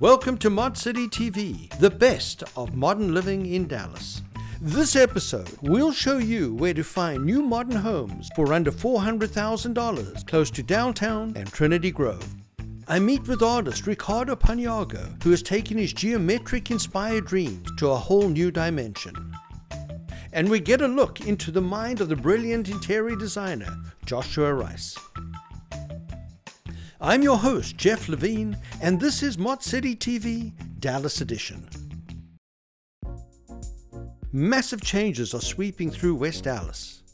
Welcome to Mod City TV, the best of modern living in Dallas. This episode will show you where to find new modern homes for under $400,000 close to downtown and Trinity Grove. I meet with artist Ricardo Paniagua, who has taken his geometric-inspired dreams to a whole new dimension. And we get a look into the mind of the brilliant interior designer, Joshua Rice. I'm your host, Jeff Levine, and this is Mod City TV, Dallas Edition. Massive changes are sweeping through West Dallas.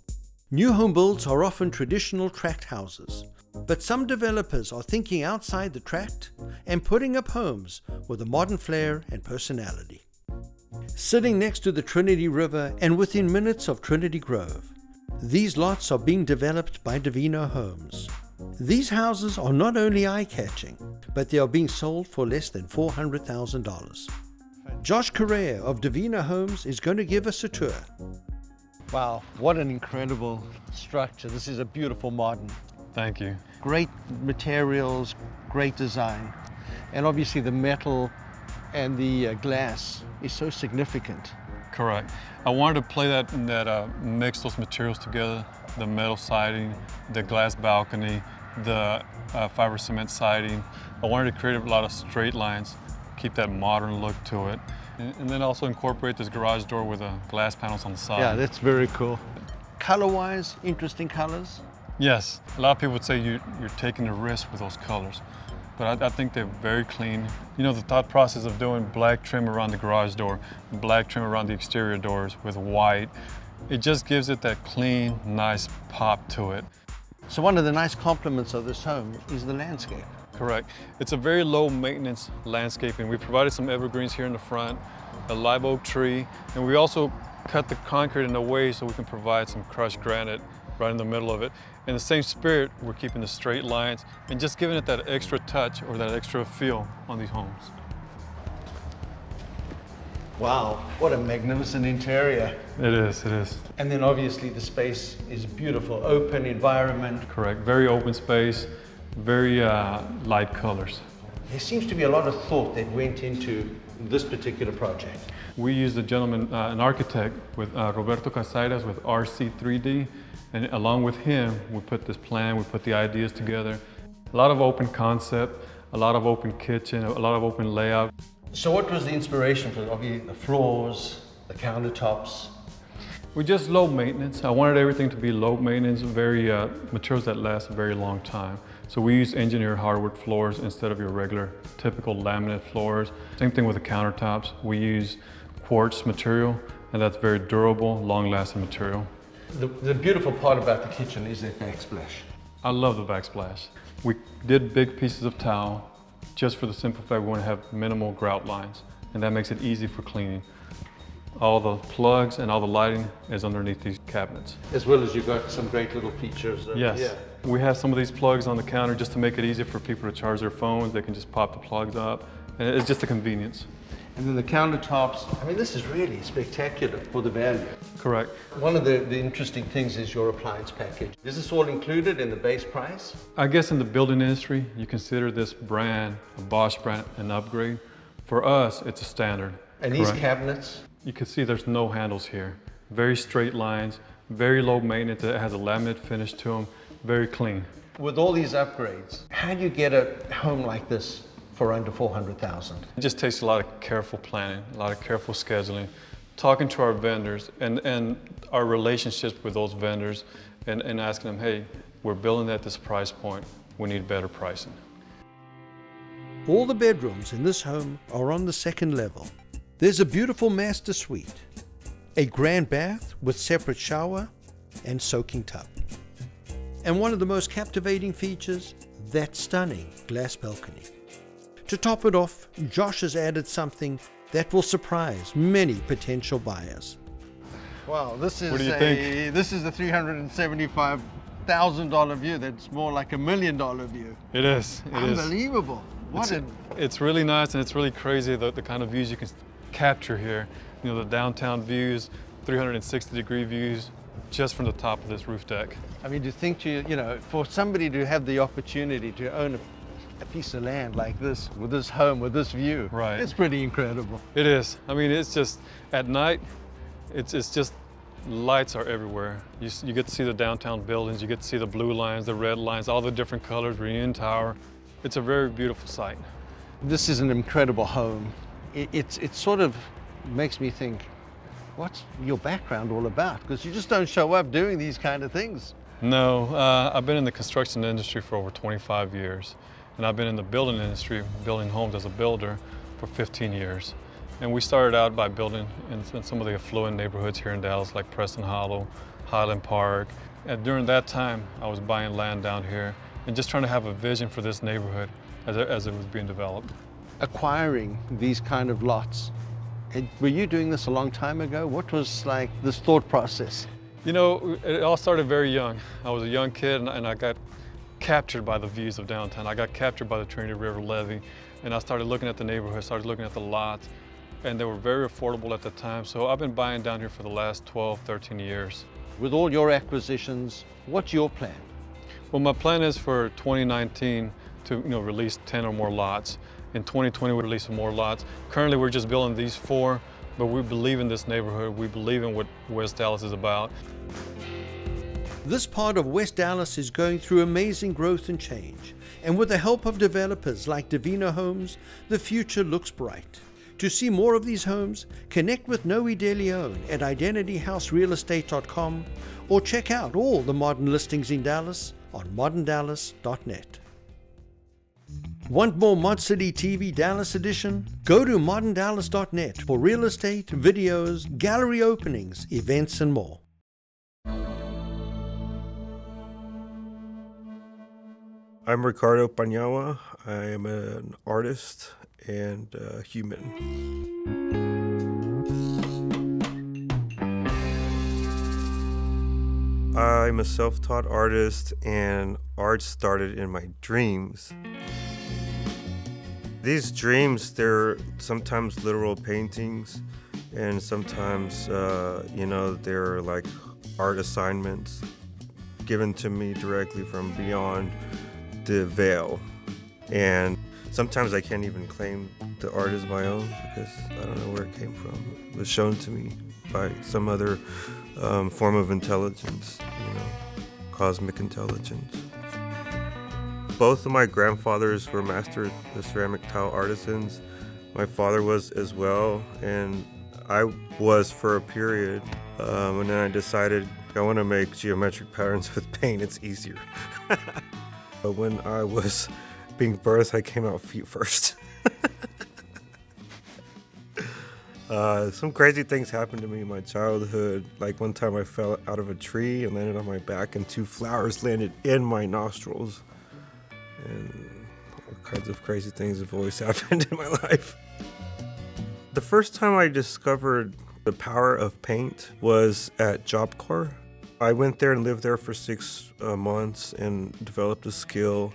New home builds are often traditional tract houses, but some developers are thinking outside the tract and putting up homes with a modern flair and personality. Sitting next to the Trinity River and within minutes of Trinity Grove, these lots are being developed by Divino Homes. These houses are not only eye-catching, but they are being sold for less than $400,000. Josh Correa of Divino Homes is going to give us a tour. Wow, what an incredible structure. This is a beautiful modern. Thank you. Great materials, great design. And obviously the metal and the glass is so significant. Correct. I wanted to play mix those materials together. The metal siding, the glass balcony, the fiber cement siding. I wanted to create a lot of straight lines, keep that modern look to it. And then also incorporate this garage door with glass panels on the side. Yeah, that's very cool. Color-wise, interesting colors? Yes, a lot of people would say you're taking a risk with those colors, but I think they're very clean. You know, the thought process of doing black trim around the garage door, black trim around the exterior doors with white, it just gives it that clean, nice pop to it. So one of the nice compliments of this home is the landscape. Correct. It's a very low maintenance landscaping. We provided some evergreens here in the front, a live oak tree, and we also cut the concrete in a way so we can provide some crushed granite right in the middle of it. In the same spirit, we're keeping the straight lines and just giving it that extra touch or that extra feel on these homes. Wow, what a magnificent interior. It is, it is. And then obviously the space is beautiful, open environment. Correct, very open space, very light colors. There seems to be a lot of thought that went into this particular project. We used a gentleman, an architect, with Roberto Casairas with rc3d, and along with him, we put this plan, we put the ideas together. A lot of open concept, a lot of open kitchen, a lot of open layout. So what was the inspiration for the floors, the countertops? We just low maintenance. I wanted everything to be low maintenance, very materials that last a very long time. So we use engineered hardwood floors instead of your regular typical laminate floors. Same thing with the countertops. We use quartz material, and that's very durable, long-lasting material. The beautiful part about the kitchen is that backsplash. I love the backsplash. We did big pieces of towel, just for the simple fact we want to have minimal grout lines, and that makes it easy for cleaning. All the plugs and all the lighting is underneath these cabinets. As well as you've got some great little features. Yes. Yeah. We have some of these plugs on the counter just to make it easier for people to charge their phones. They can just pop the plugs up, and it's just a convenience. And then the countertops, I mean, this is really spectacular for the value. Correct. One of the interesting things is your appliance package. Is this all included in the base price? I guess in the building industry, you consider this brand, a Bosch brand, an upgrade. For us, it's a standard. And correct. These cabinets? You can see there's no handles here. Very straight lines, very low maintenance. It has a laminate finish to them, very clean. With all these upgrades, how do you get a home like this for under $400,000. It just takes a lot of careful planning, a lot of careful scheduling, talking to our vendors and our relationships with those vendors and asking them, hey, we're building at this price point, we need better pricing. All the bedrooms in this home are on the second level. There's a beautiful master suite, a grand bath with separate shower and soaking tub. And one of the most captivating features, that stunning glass balcony. To top it off, Josh has added something that will surprise many potential buyers. Wow, this is a $375,000 view that's more like $1 million view. It is. It unbelievable. Is. What it's really nice, and it's really crazy the kind of views you can capture here. You know, the downtown views, 360-degree views, just from the top of this roof deck. I mean, to think for somebody to have the opportunity to own a a piece of land like this, with this home, with this view. Right. It's pretty incredible. It is. I mean, it's just, at night, it's just, lights are everywhere. You get to see the downtown buildings, you get to see the blue lines, the red lines, all the different colors, Reunion Tower. It's a very beautiful sight. This is an incredible home. It sort of makes me think, what's your background all about? Because you just don't show up doing these kind of things. No, I've been in the construction industry for over 25 years. And I've been in the building industry, building homes as a builder, for 15 years. And we started out by building in some of the affluent neighborhoods here in Dallas, like Preston Hollow, Highland Park. And during that time, I was buying land down here and just trying to have a vision for this neighborhood as it was being developed. Acquiring these kind of lots, were you doing this a long time ago? What was like this thought process? You know, it all started very young. I was a young kid and I got captured by the views of downtown. I got captured by the Trinity River levee, and I started looking at the neighborhood, started looking at the lots, and they were very affordable at the time. So I've been buying down here for the last 12, 13 years. With all your acquisitions, what's your plan? Well, my plan is for 2019 to release 10 or more lots. In 2020, we release more lots. Currently, we're just building these 4, but we believe in this neighborhood. We believe in what West Dallas is about. This part of West Dallas is going through amazing growth and change, and with the help of developers like Divino Homes, the future looks bright. To see more of these homes, connect with Noe De Leon at IdentityHouseRealEstate.com or check out all the modern listings in Dallas on ModernDallas.net. Want more Mod City TV Dallas edition? Go to ModernDallas.net for real estate, videos, gallery openings, events, and more. I'm Ricardo Paniagua. I am an artist and a human. I'm a self-taught artist, and art started in my dreams. These dreams, they're sometimes literal paintings, and sometimes, they're like art assignments given to me directly from beyond the veil. And sometimes I can't even claim the art as my own because I don't know where it came from. It was shown to me by some other form of intelligence, cosmic intelligence. Both of my grandfathers were master ceramic tile artisans. My father was as well, and I was for a period. And then I decided I want to make geometric patterns with paint, it's easier. But when I was being birthed, I came out feet first. Some crazy things happened to me in my childhood. Like one time I fell out of a tree and landed on my back, and 2 flowers landed in my nostrils. And all kinds of crazy things have always happened in my life. The first time I discovered the power of paint was at Job Corps. I went there and lived there for 6 months and developed a skill,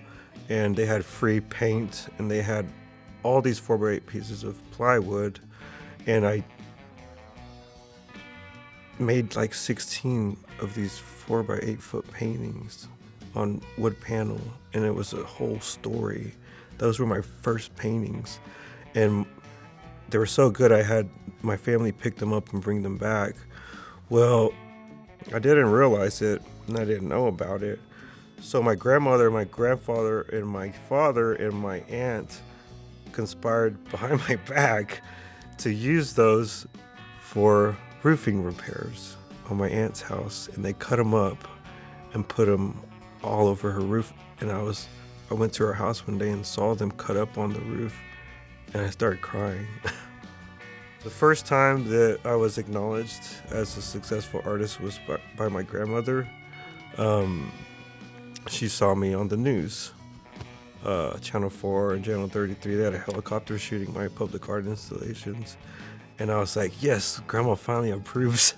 and they had free paint, and they had all these 4x8 pieces of plywood, and I made like 16 of these 4x8-foot paintings on wood panel, and it was a whole story. Those were my first paintings, and they were so good I had my family pick them up and bring them back. Well, I didn't realize it, and I didn't know about it. So my grandmother, my grandfather, and my father, and my aunt conspired behind my back to use those for roofing repairs on my aunt's house, and they cut them up and put them all over her roof. And I went to her house one day and saw them cut up on the roof, and I started crying. The first time that I was acknowledged as a successful artist was by my grandmother. She saw me on the news. Channel 4 and Channel 33, they had a helicopter shooting my public art installations. And I was like, yes, Grandma finally approves.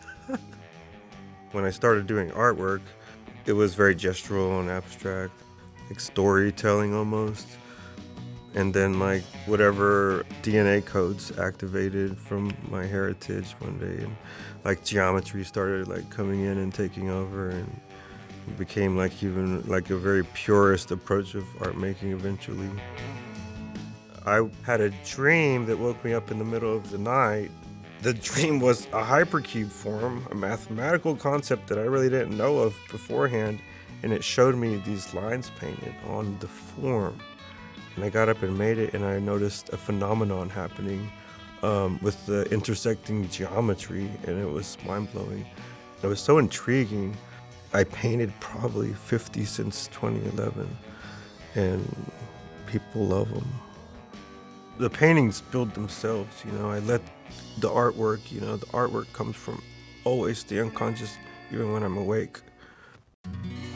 When I started doing artwork, it was very gestural and abstract, like storytelling almost. And then like whatever DNA codes activated from my heritage one day, and like geometry started like coming in and taking over, and It became like even like a very purist approach of art making eventually. I had a dream that woke me up in the middle of the night. The dream was a hypercube form, a mathematical concept that I really didn't know of beforehand, and it showed me these lines painted on the form. And I got up and made it, and I noticed a phenomenon happening with the intersecting geometry, and it was mind-blowing. It was so intriguing. I painted probably 50 since 2011, and people love them. The paintings build themselves, you know. I let the artwork, you know, the artwork comes from always the unconscious, even when I'm awake.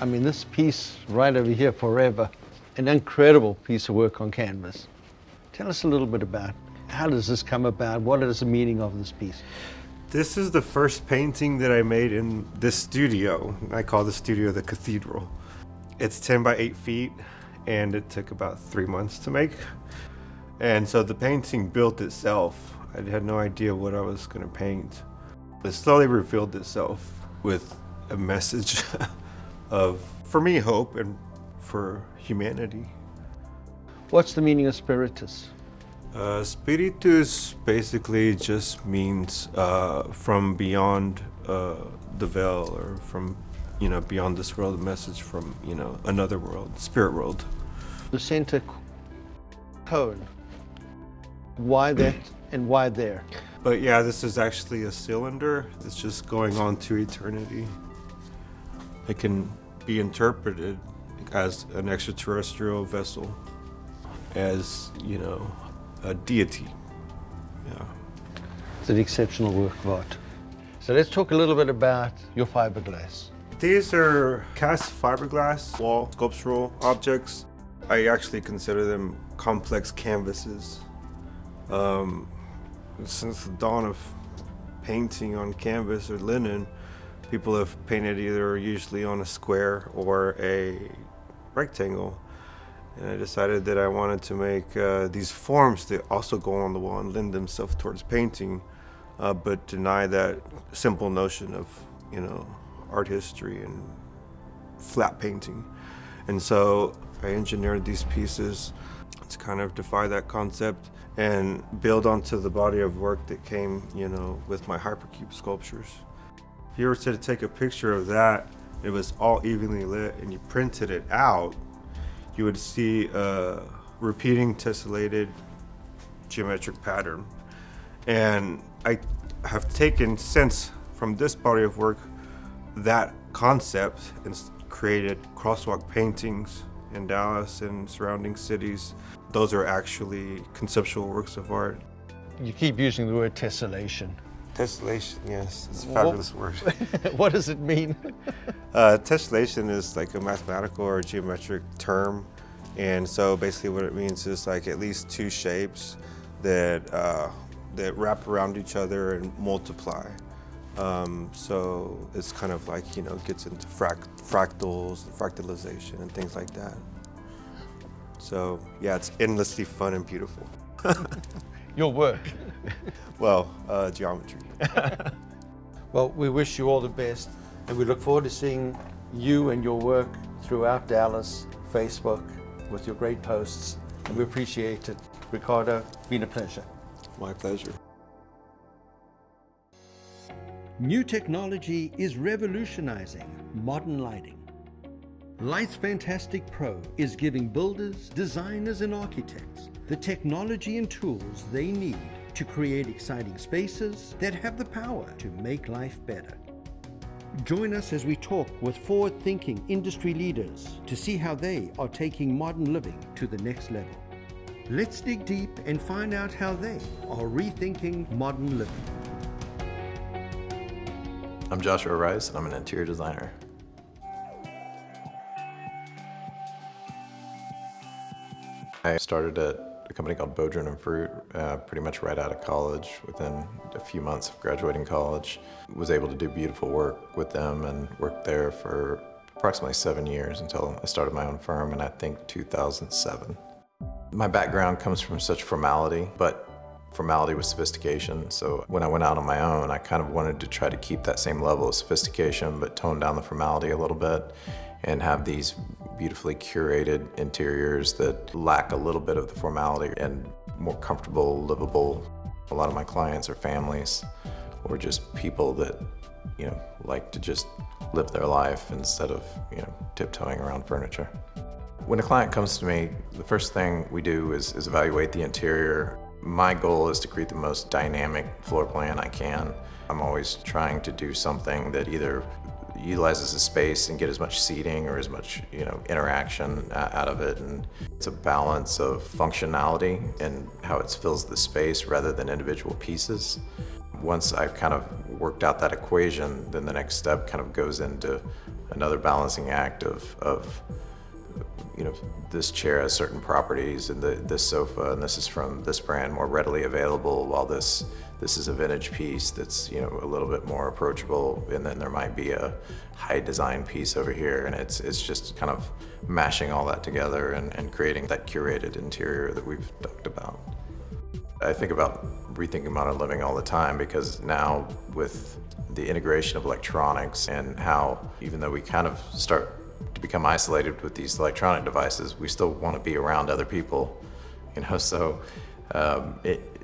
I mean, this piece right over here, Forever, an incredible piece of work on canvas. Tell us a little bit about it. How does this come about? What is the meaning of this piece? This is the first painting that I made in this studio. I call the studio the cathedral. It's 10 by 8 feet, and it took about 3 months to make. And so the painting built itself. I had no idea what I was going to paint. It slowly revealed itself with a message of, for me, hope and for humanity. What's the meaning of spiritus? Spiritus basically just means from beyond the veil, or from, you know, beyond this world, a message from, you know, another world, spirit world. The center cone. Why that and why there? But yeah, this is actually a cylinder that's just going on to eternity. It can be interpreted as an extraterrestrial vessel, as, you know, a deity. Yeah. It's an exceptional work of art. So let's talk a little bit about your fiberglass. These are cast fiberglass wall sculptural objects. I actually consider them complex canvases. Since the dawn of painting on canvas or linen, people have painted either usually on a square or a rectangle. And I decided that I wanted to make these forms that also go on the wall and lend themselves towards painting, but deny that simple notion of, you know, art history and flat painting. And so I engineered these pieces to kind of defy that concept and build onto the body of work that came, you know, with my hypercube sculptures. If you were to take a picture of that, it was all evenly lit, and you printed it out, you would see a repeating tessellated geometric pattern. And I have taken since from this body of work that concept and created crosswalk paintings in Dallas and surrounding cities. Those are actually conceptual works of art. You keep using the word tessellation. Tessellation, yes, it's a fabulous word. What does it mean? Tessellation is like a mathematical or geometric term. And so basically what it means is like at least two shapes that, that wrap around each other and multiply. So it's kind of like, you know, gets into fractals, fractalization and things like that. So yeah, it's endlessly fun and beautiful. Your work. Well, geometry. Well, we wish you all the best, and we look forward to seeing you and your work throughout Dallas, Facebook, with your great posts, and we appreciate it. Ricardo, it's been a pleasure. My pleasure. New technology is revolutionizing modern lighting. Lights Fantastic Pro is giving builders, designers, and architects the technology and tools they need to create exciting spaces that have the power to make life better. Join us as we talk with forward-thinking industry leaders to see how they are taking modern living to the next level. Let's dig deep and find out how they are rethinking modern living. I'm Joshua Rice, and I'm an interior designer. I started at a company called Bodron and Fruit pretty much right out of college. Within a few months of graduating college, was able to do beautiful work with them and worked there for approximately 7 years until I started my own firm in, I think, 2007. My background comes from such formality, but formality with sophistication. So when I went out on my own, I kind of wanted to try to keep that same level of sophistication, but tone down the formality a little bit and have these beautifully curated interiors that lack a little bit of the formality and more comfortable, livable. A lot of my clients are families or just people that, you know, like to just live their life instead of, you know, tiptoeing around furniture. When a client comes to me, the first thing we do is evaluate the interior. My goal is to create the most dynamic floor plan I can. I'm always trying to do something that either utilizes the space and get as much seating or as much, you know, interaction out of it. And it's a balance of functionality and how it fills the space rather than individual pieces. Once I've kind of worked out that equation, then the next step kind of goes into another balancing act of you know, this chair has certain properties and this sofa, and this is from this brand, more readily available, while this is a vintage piece that's, you know, a little bit more approachable, and then there might be a high design piece over here, and it's just kind of mashing all that together and creating that curated interior that we've talked about. I think about rethinking modern living all the time, because now with the integration of electronics and how, even though we kind of start to become isolated with these electronic devices, we still want to be around other people, you know, so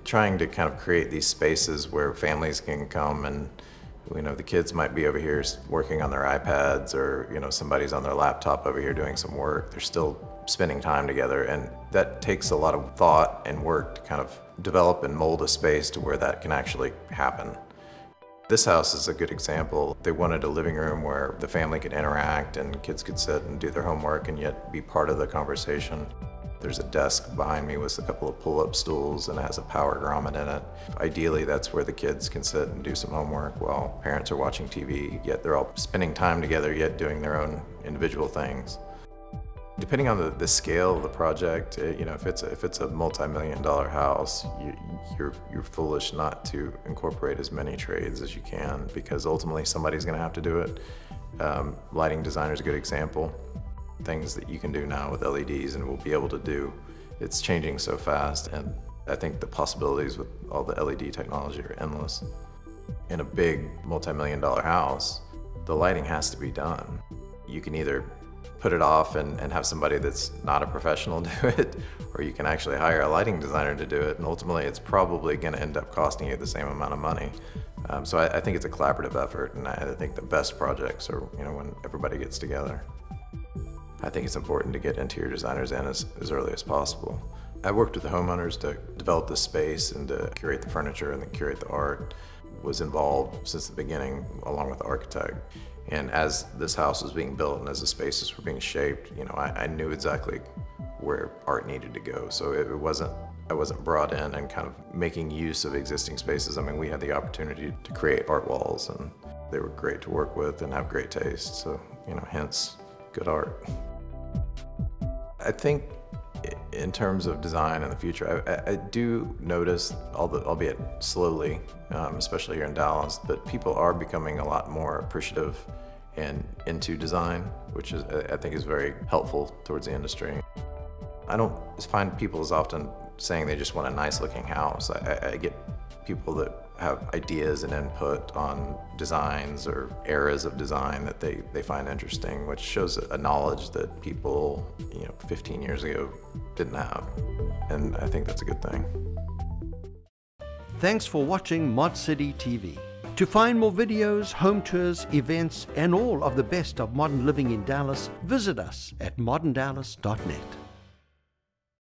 trying to kind of create these spaces where families can come and, you know, the kids might be over here working on their iPads, or, you know, somebody's on their laptop over here doing some work. They're still spending time together, and that takes a lot of thought and work to kind of develop and mold a space to where that can actually happen. This house is a good example. They wanted a living room where the family could interact and kids could sit and do their homework and yet be part of the conversation. There's a desk behind me with a couple of pull-up stools, and it has a power grommet in it. Ideally, that's where the kids can sit and do some homework while parents are watching TV, yet they're all spending time together, yet doing their own individual things. Depending on the scale of the project, you know, if it's a multi-million-dollar house, you're foolish not to incorporate as many trades as you can, because ultimately somebody's going to have to do it. Lighting designer is a good example. Things that you can do now with LEDs and will be able to do, it's changing so fast, and I think the possibilities with all the LED technology are endless. In a big multi-million-dollar house, the lighting has to be done. You can either put it off and have somebody that's not a professional do it, or you can actually hire a lighting designer to do it, and ultimately it's probably going to end up costing you the same amount of money. So I think it's a collaborative effort, and I think the best projects are, you know, when everybody gets together. I think it's important to get interior designers in as early as possible. I worked with the homeowners to develop the space and to curate the furniture and then curate the art. Was involved since the beginning along with the architect. And as this house was being built and as the spaces were being shaped, you know, I knew exactly where art needed to go. So I wasn't brought in and kind of making use of existing spaces. I mean, we had the opportunity to create art walls, and they were great to work with and have great taste. So, you know, hence good art. I think in terms of design in the future, I do notice, albeit slowly, especially here in Dallas, that people are becoming a lot more appreciative and into design, which is, I think, is very helpful towards the industry. I don't find people as often saying they just want a nice looking house. I get people that have ideas and input on designs or eras of design that they find interesting, which shows a knowledge that people, you know, 15 years ago didn't have. And I think that's a good thing. Thanks for watching Mod City TV. To find more videos, home tours, events, and all of the best of modern living in Dallas, visit us at ModernDallas.net.